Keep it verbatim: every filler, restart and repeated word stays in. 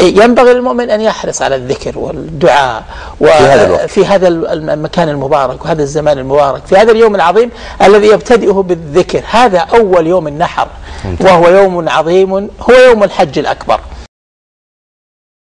ينبغي للمؤمن أن يحرص على الذكر والدعاء وفي هذا المكان المبارك وهذا الزمان المبارك في هذا اليوم العظيم الذي يبتدئه بالذكر. هذا أول يوم النحر وهو يوم عظيم، هو يوم الحج الأكبر.